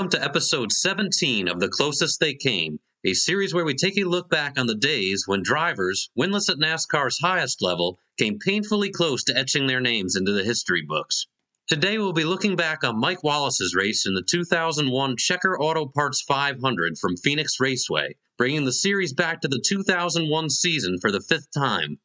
welcome to episode 17 of The Closest They Came, a series where we take a look back on the days when drivers, winless at NASCAR's highest level, came painfully close to etching their names into the history books. Today we'll be looking back on Mike Wallace's race in the 2001 Checker Auto Parts 500 from Phoenix Raceway, bringing the series back to the 2001 season for the fifth time.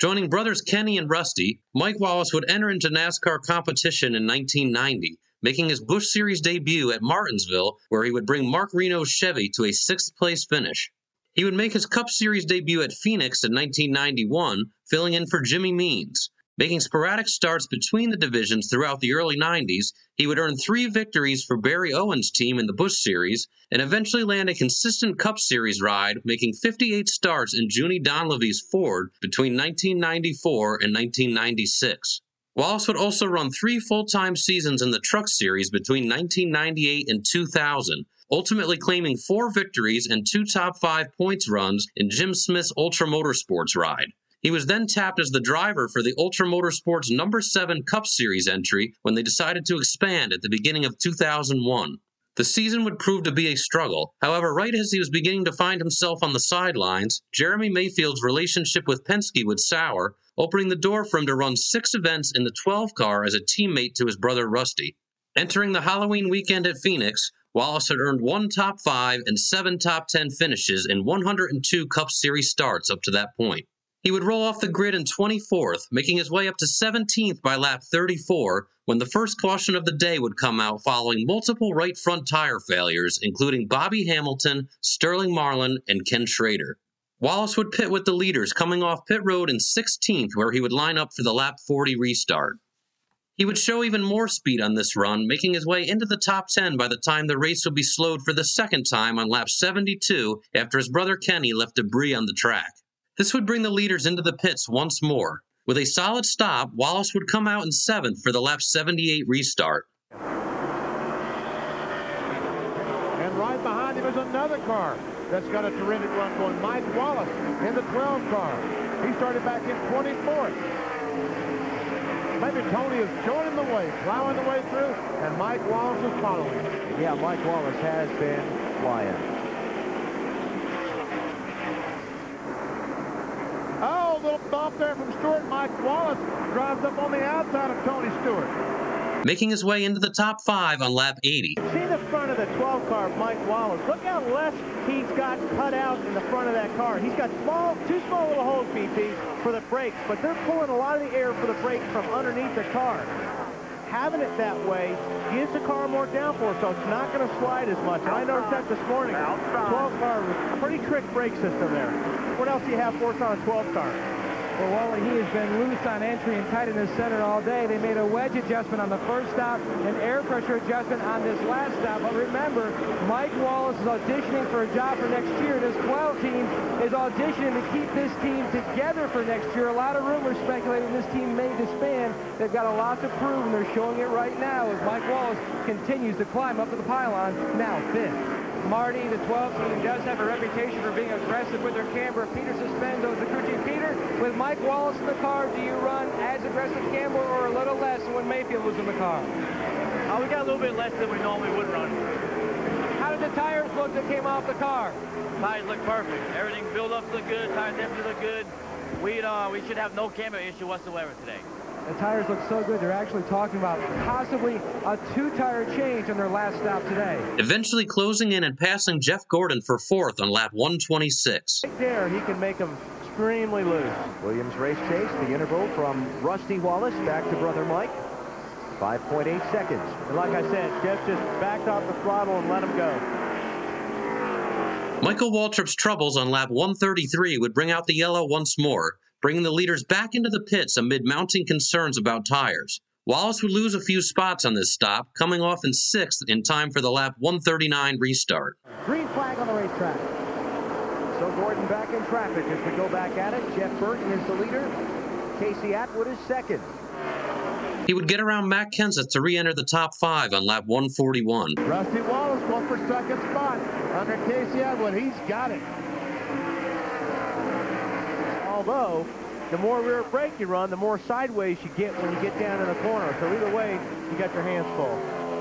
Joining brothers Kenny and Rusty, Mike Wallace would enter into NASCAR competition in 1990, making his Busch Series debut at Martinsville, where he would bring Mark Reno's Chevy to a sixth-place finish. He would make his Cup Series debut at Phoenix in 1991, filling in for Jimmy Means. Making sporadic starts between the divisions throughout the early 90s, he would earn three victories for Barry Owens' team in the Busch Series, and eventually land a consistent Cup Series ride, making 58 starts in Junie Donlevy's Ford between 1994 and 1996. Wallace would also run three full-time seasons in the Truck Series between 1998 and 2000, ultimately claiming four victories and two top-5 points runs in Jim Smith's Ultra Motorsports ride. He was then tapped as the driver for the Ultra Motorsports No. 7 Cup Series entry when they decided to expand at the beginning of 2001. The season would prove to be a struggle. However, right as he was beginning to find himself on the sidelines, Jeremy Mayfield's relationship with Penske would sour, opening the door for him to run 6 events in the 12 car as a teammate to his brother Rusty. Entering the Halloween weekend at Phoenix, Wallace had earned 1 top 5 and 7 top 10 finishes in 102 Cup Series starts up to that point. He would roll off the grid in 24th, making his way up to 17th by lap 34, when the first caution of the day would come out following multiple right front tire failures, including Bobby Hamilton, Sterling Marlin, and Ken Schrader. Wallace would pit with the leaders, coming off pit road in 16th, where he would line up for the lap 40 restart. He would show even more speed on this run, making his way into the top 10 by the time the race would be slowed for the second time on lap 72 after his brother Kenny left debris on the track. This would bring the leaders into the pits once more. With a solid stop, Wallace would come out in 7th for the lap 78 restart. And right behind him is another car that's got a terrific run going. Mike Wallace in the 12 car. He started back in 24th. Maybe Tony is joining the way, plowing the way through, and Mike Wallace is following. Yeah, Mike Wallace has been flying. Little bump there from Stewart. Mike Wallace drives up on the outside of Tony Stewart, making his way into the top 5 on lap 80. See the front of the 12 car of Mike Wallace. Look how less he's got cut out in the front of that car. He's got two small little holes, BP, for the brakes, but they're pulling a lot of the air for the brakes from underneath the car. Having it that way gives the car more downforce, so it's not going to slide as much. And I noticed that this morning. 12 car was pretty trick brake system there. What else do you have for us on a 12 car? Well, Wally, he has been loose on entry and tight in his center all day. They made a wedge adjustment on the first stop, an air pressure adjustment on this last stop. But remember, Mike Wallace is auditioning for a job for next year. This 12 team is auditioning to keep this team together for next year. A lot of rumors speculating this team may disband. They've got a lot to prove, and they're showing it right now as Mike Wallace continues to climb up to the pylon, now 5th. Marty, the 12 team, does have a reputation for being aggressive with their camber. Peter Sospenzo is the crew chief. Peter, with Mike Wallace in the car, do you run as aggressive camber or a little less than when Mayfield was in the car? We got a little bit less than we normally would run. How did the tires look that came off the car? Tires look perfect. Everything build-ups look good. Tire density look good. We should have no camber issue whatsoever today. The tires look so good, they're actually talking about possibly a 2-tire change on their last stop today. Eventually closing in and passing Jeff Gordon for 4th on lap 126. Right there, he can make them extremely loose. Williams race chase, the interval from Rusty Wallace back to brother Mike. 5.8 seconds. And like I said, Jeff just backed off the throttle and let him go. Michael Waltrip's troubles on lap 133 would bring out the yellow once more, bringing the leaders back into the pits amid mounting concerns about tires. Wallace would lose a few spots on this stop, coming off in 6th in time for the lap 139 restart. Green flag on the racetrack. So Gordon back in traffic as we go back at it. Jeff Burton is the leader. Casey Atwood is 2nd. He would get around Matt Kenseth to re-enter the top 5 on lap 141. Rusty Wallace going for 2nd spot under Casey Atwood. He's got it. Although, the more rear brake you run, the more sideways you get when you get down in the corner. So either way, you got your hands full.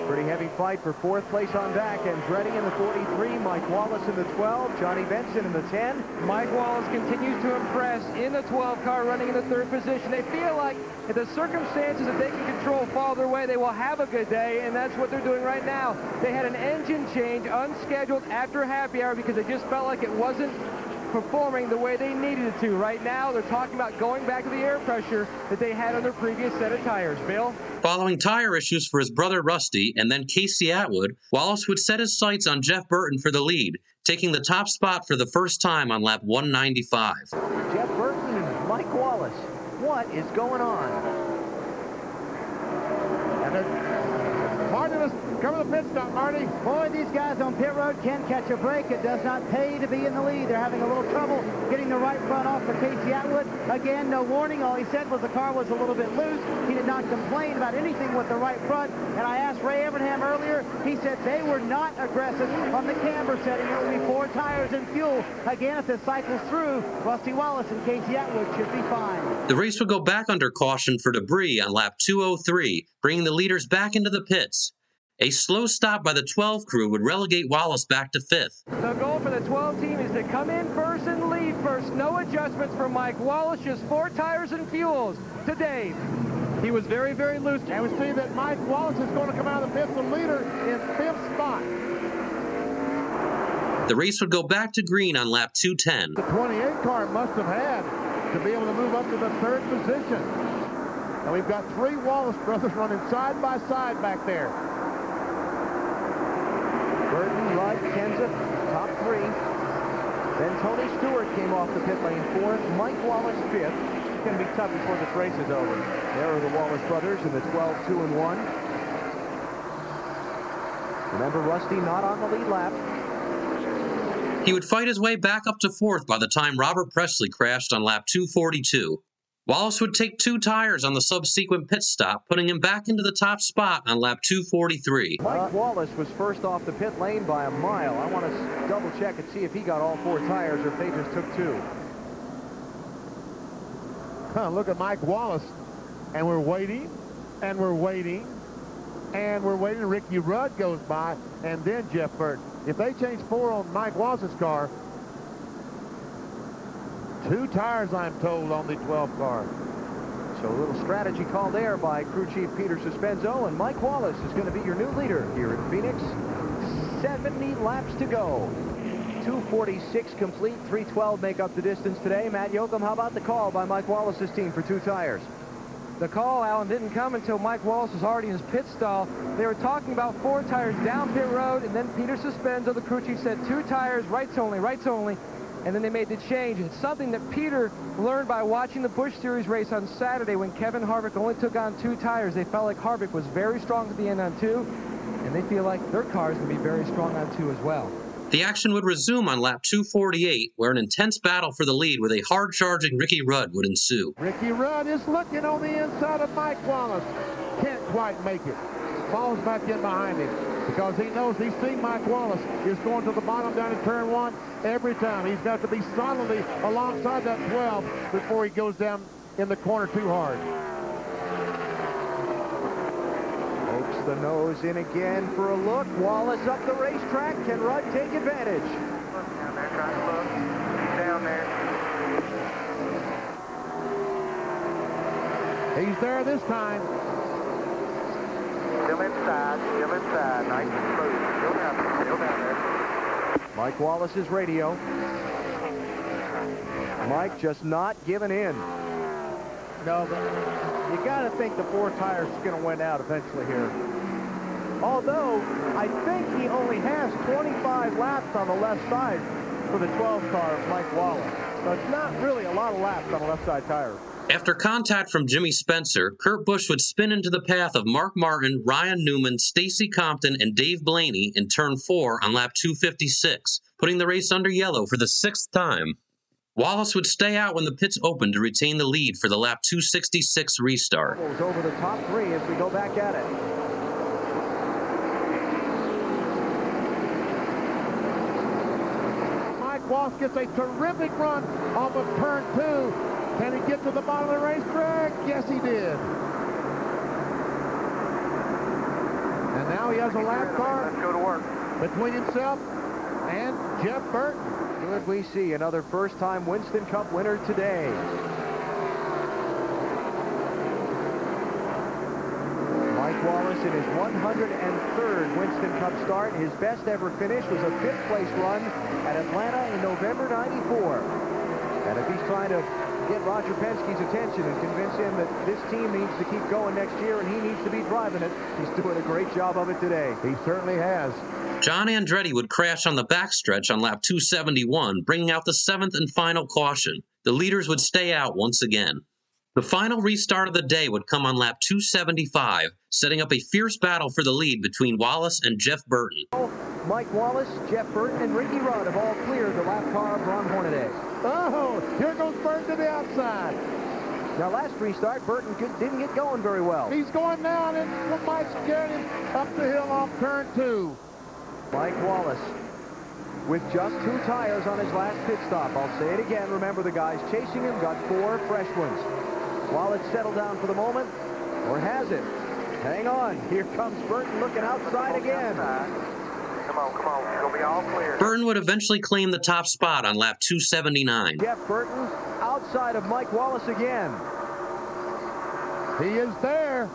Pretty heavy fight for fourth place on back. Andretti in the 43, Mike Wallace in the 12, Johnny Benson in the 10. Mike Wallace continues to impress in the 12 car, running in the third position. They feel like if the circumstances that they can control fall their way, they will have a good day, and that's what they're doing right now. They had an engine change unscheduled after happy hour because they just felt like it wasn't performing the way they needed it to. Right now, they're talking about going back to the air pressure that they had on their previous set of tires. Bill? Following tire issues for his brother Rusty and then Casey Atwood, Wallace would set his sights on Jeff Burton for the lead, taking the top spot for the first time on lap 195. Jeff Burton and Mike Wallace, what is going on? Martin is coming to the pit stop, Marty. Boy, these guys on pit road can't catch a break. It does not pay to be in the lead. They're having a little trouble getting the right front off for Casey Atwood. Again, no warning. All he said was the car was a little bit loose. He did not complain about anything with the right front. And I asked Ray Evernham earlier. He said they were not aggressive on the camber setting. It will be four tires and fuel. Again, if this cycle's through, Rusty Wallace and Casey Atwood should be fine. The race would go back under caution for debris on lap 203, bringing the leaders back into the pits. A slow stop by the 12 crew would relegate Wallace back to fifth. The goal for the 12 team is to come in first and lead first. No adjustments for Mike Wallace, just four tires and fuels to Dave. He was very, very loose. And we see that Mike Wallace is going to come out of the pits and leader in fifth spot. The race would go back to green on lap 210. The 28 car must have had to be able to move up to the third position. And we've got three Wallace brothers running side by side back there. Burton, Rudd, Kenseth, top three. Then Tony Stewart came off the pit lane fourth. Mike Wallace fifth. It's going to be tough before this race is over. There are the Wallace brothers in the 12, 2, and 1. Remember, Rusty not on the lead lap. He would fight his way back up to fourth by the time Robert Presley crashed on lap 242. Wallace would take two tires on the subsequent pit stop, putting him back into the top spot on lap 243. Mike Wallace was first off the pit lane by a mile. I want to double check and see if he got all four tires or if they just took two. Look at Mike Wallace. And we're waiting, and we're waiting, and we're waiting. Ricky Rudd goes by, and then Jeff Burton. If they change four on Mike Wallace's car, two tires, I'm told, on the 12 car. So a little strategy call there by crew chief Peter Sospenzo, and Mike Wallace is going to be your new leader here in Phoenix. 70 laps to go. 246 complete, 312 make up the distance today. Matt Yoakum, how about the call by Mike Wallace's team for two tires? The call, Alan, didn't come until Mike Wallace was already in his pit stall. They were talking about four tires down pit road, and then Peter Sospenzo, the crew chief, said two tires, rights only, rights only. And then they made the change. It's something that Peter learned by watching the Busch Series race on Saturday when Kevin Harvick only took on two tires. They felt like Harvick was very strong at the end on two, and they feel like their cars will be very strong on two as well. The action would resume on lap 248, where an intense battle for the lead with a hard-charging Ricky Rudd would ensue. Ricky Rudd is looking on the inside of Mike Wallace. Can't quite make it. Falls back in behind him, because he knows he's seen Mike Wallace is going to the bottom down in turn one every time. He's got to be solidly alongside that 12 before he goes down in the corner too hard. Pokes the nose in again for a look. Wallace up the racetrack. Can Rudd take advantage? Down there, trying to look. Down there. He's there this time. Still inside, still inside. Nice and smooth. Still down there. Mike Wallace's radio. Mike just not giving in. No, but you got to think the four tires is going to win out eventually here. Although, I think he only has 25 laps on the left side for the 12 car of Mike Wallace. So it's not really a lot of laps on the left side tires. After contact from Jimmy Spencer, Kurt Busch would spin into the path of Mark Martin, Ryan Newman, Stacy Compton, and Dave Blaney in turn four on lap 256, putting the race under yellow for the sixth time. Wallace would stay out when the pits opened to retain the lead for the lap 266 restart. Over the top three as we go back at it. Mike Wallace gets a terrific run off of turn two. Can he get to the bottom of the racetrack? Yes, he did. And now Now he has a lap car between himself and Jeff Burton. Here we see another first-time Winston Cup winner today. Mike Wallace in his 103rd Winston Cup start. His best ever finish was a fifth-place run at Atlanta in November '94. And if he's trying to get Roger Penske's attention and convince him that this team needs to keep going next year and he needs to be driving it, he's doing a great job of it today. He certainly has. John Andretti would crash on the backstretch on lap 271, bringing out the seventh and final caution. The leaders would stay out once again. The final restart of the day would come on lap 275, setting up a fierce battle for the lead between Wallace and Jeff Burton. Mike Wallace, Jeff Burton, and Ricky Rudd have all cleared the lap car of Ron Hornaday. Oh, here goes Burton to the outside. Now, last restart, Burton didn't get going very well. He's going now, and Mike's carried him up the hill off turn two. Mike Wallace with just two tires on his last pit stop. I'll say it again. Remember, the guys chasing him got four fresh ones. Wallace settled down for the moment, or has it? Hang on. Here comes Burton looking outside again. Come on, come on. It's going to be all clear. Burton would eventually claim the top spot on lap 279. Jeff Burton outside of Mike Wallace again. He is there.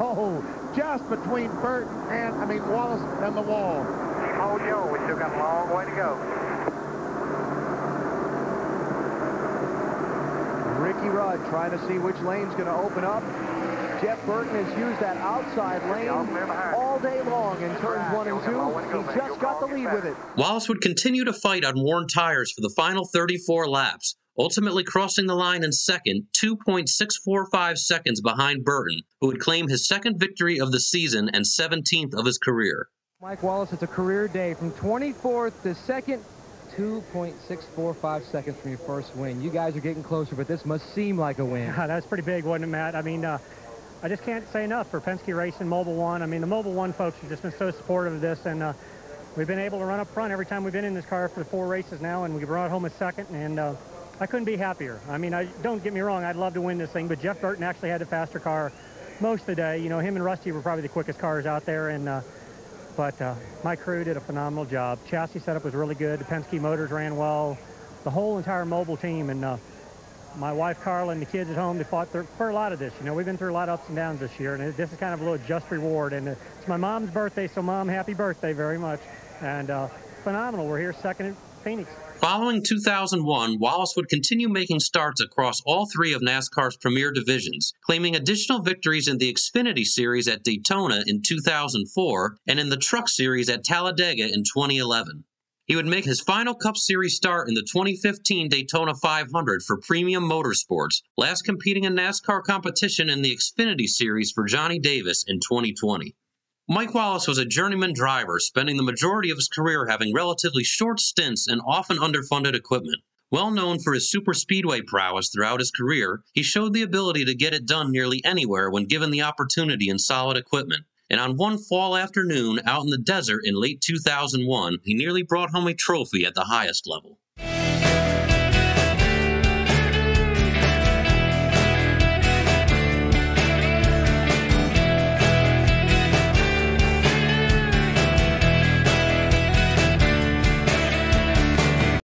Oh, just between Burton and, Wallace and the wall. Oh, Joe, we still got a long way to go. Ricky Rudd trying to see which lane's going to open up. Jeff Burton has used that outside lane all day long in turns one and two. He just got the lead with it. Wallace would continue to fight on worn tires for the final 34 laps, ultimately crossing the line in second, 2.645 seconds behind Burton, who would claim his second victory of the season and 17th of his career. Mike Wallace, it's a career day from 24th to second, 2.645 seconds from your first win. You guys are getting closer, but this must seem like a win. Yeah, that's pretty big, wasn't it, Matt? I just can't say enough for Penske Racing, Mobil 1. The Mobil 1 folks have just been so supportive of this, and we've been able to run up front every time we've been in this car for 4 races now, and we brought home a second, and I couldn't be happier. Don't get me wrong, I'd love to win this thing, but Jeff Burton actually had the faster car most of the day. You know, him and Rusty were probably the quickest cars out there, and my crew did a phenomenal job. Chassis setup was really good. The Penske motors ran well. The whole entire Mobil team, and my wife Carla and the kids at home, they fought for a lot of this. You know, we've been through a lot of ups and downs this year, and this is kind of a little just reward. And it's my mom's birthday, so Mom, happy birthday very much. And phenomenal. We're here second in Phoenix. Following 2001, Wallace would continue making starts across all 3 of NASCAR's premier divisions, claiming additional victories in the Xfinity Series at Daytona in 2004 and in the Truck Series at Talladega in 2011. He would make his final Cup Series start in the 2015 Daytona 500 for Premium Motorsports, last competing in NASCAR competition in the Xfinity Series for Johnny Davis in 2020. Mike Wallace was a journeyman driver, spending the majority of his career having relatively short stints and often underfunded equipment. Well known for his super speedway prowess throughout his career, he showed the ability to get it done nearly anywhere when given the opportunity and solid equipment. And on one fall afternoon out in the desert in late 2001, he nearly brought home a trophy at the highest level.